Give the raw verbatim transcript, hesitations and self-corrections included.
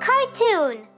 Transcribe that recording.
Cartoon.